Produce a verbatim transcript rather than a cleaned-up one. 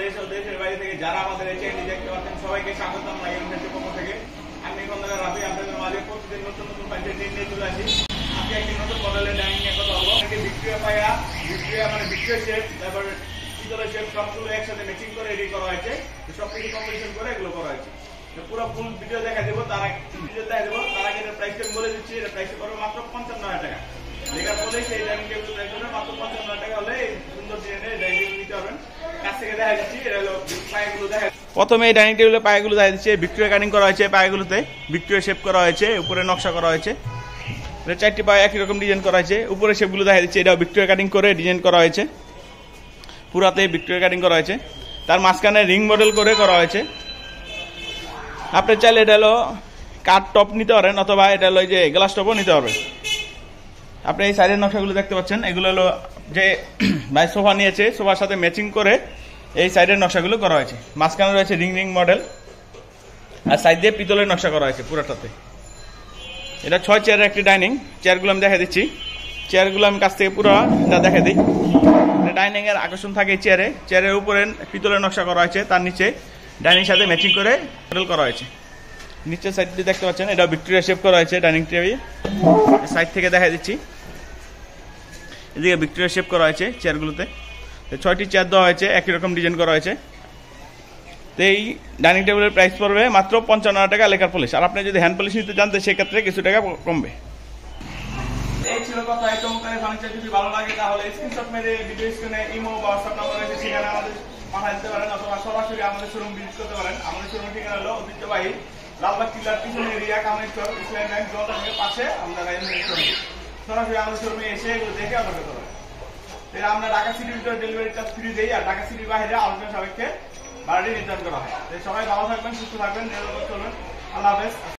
দেশ ও দেশের বাইরে থেকে যারা আমাদের এই চ্যানেলটি দেখতে পাচ্ছেন সবাইকে স্বাগতম জানাই আমাদের পক্ষ থেকে। আমি এখন থেকে রাতে আপনাদের মাঝে প্রতিদিন নতুন নতুন কন্টেন্ট নিয়ে চলে আসি। আজকে একটি নতুন মডেল ডাইনিং এর কথা বলবো। এটি ভিক্টোরিয়া পায়া, ভিক্টোরিয়া মানে ভিক্টোরিয়া শেপ, তারপর শীতলের শেপ সবগুলো একসাথে ম্যাচিং করে রেডি করা হয়েছে। সব কিছু কম্বিনেশন করে এগুলো করা হয়েছে। পুরো ফুল ভিডিও দেখা দেবো, তারা ভিডিও দেখা দেবো। তার আগে প্রাইস টেপ বলে দিচ্ছি, এটা প্রাইস করবো মাত্র পঞ্চান্ন হাজার টাকা। এটার ফলে সেই ডাইনিং টেবিল মাত্র পঞ্চান্ন হাজার টাকা হলে সুন্দর ডিজাইনের ডাইনিং টেবিল নিতে পারবেন। প্রথমে এই ডাইনিং টেবিলের পায়েগুলো দেখা যাচ্ছে, ভিক্টোরিয়া কাটিং করা হয়েছে, পায়েগুলোতে ভিক্টোরিয়া শেপ করা হয়েছে, উপরে নকশা করা হয়েছে। চারটি পায়ে একই রকম ডিজাইন করা হয়েছে, উপরে শেপগুলো দেখা যাচ্ছে, এটাও ভিক্টোরিয়া কাটিং করে ডিজাইন করা হয়েছে, পুরাতে ভিক্টোরিয়া কাটিং করা হয়েছে। তার মাঝখানে রিং মডেল করে করা হয়েছে। আপনি চাইলে এটা হলো কাঠ টপ নিতে পারেন, অথবা এটা হলো যে গ্লাস টপও নিতে পারবেন। আপনি এই সাইডের নকশাগুলো দেখতে পাচ্ছেন, এগুলো হলো যে ভাই সোফা নিয়েছে, সোফার সাথে ম্যাচিং করে এই সাইডের নকশাগুলো করা হয়েছে। মাঝখানে রয়েছে রিং রিং মডেল, আর সাইড দিয়ে পিতলের নকশা করা হয়েছে পুরোটাতে। এটা ছয় চেয়ারের একটি ডাইনিং। চেয়ারগুলো আমি দেখা দিচ্ছি, চেয়ারগুলো আমি কাছ থেকে পুরোটা দেখা দিই। ডাইনিংয়ের আকর্ষণ থাকে চেয়ারে, চেয়ারের উপরে পিতলের নকশা করা হয়েছে, তার নিচে ডাইনিং সাথে ম্যাচিং করে মডেল করা হয়েছে। নিচের সাইডটি দেখতে পাচ্ছেন, এটা ভিক্টোরিয়া শেপ করা হয়েছে। ডাইনিং টেবিল সাইড থেকে দেখা দিচ্ছি, এদিকে ভিক্টোরিয়া শেপ করা হয়েছে। চেয়ারগুলোতে ছয়টি চেয়ার দেওয়া হয়েছে, একই রকম ডিজাইন করা হয়েছে। তো এই ডাইনিং টেবিলের প্রাইস পড়বে মাত্র পঞ্চান্ন হাজার টাকা লেকার পলিশ। আর আপনি যদি হ্যান্ড পলিশ নিতে চান সেক্ষেত্রে কিছু টাকা কমবে। এই ছিল কথা। এই চমৎকার ফার্নিচার যদি ভালো লাগে তাহলে স্ক্রিনশট মেরে ভিডিও স্ক্রিনে ইমো বা হোয়াটসঅ্যাপ নাম্বার আছে, সেখানে আমাদের পাঠাতে দিতে পারেন, অথবা সরাসরি আমাদের শোরুম ভিজিট করতে পারেন। আমাদের শোরুম ঠিকানা হলো ঐতিহ্যবাহী লালবাগ কিল্লার পিছনে এরিয়া, কামেশ্বর ইসলাম ব্যাংক জলের পাশে। আমরা সরাসরি আমাদের শোরুমে এসে এগুলো দেখে অর্ডার করতে পারেন। এরা আমরা ঢাকা সিটির ভিতরে ডেলিভারি চার্জ ফ্রি দেই, আর ঢাকা সিটির বাইরে আলোচনা সাপেক্ষে ভাড়াটি নির্ধারণ করা হয়। সবাই ভালো থাকবেন, সুস্থ থাকবেন, নিরাপদ চলবেন। আল্লাহ হাফেজ।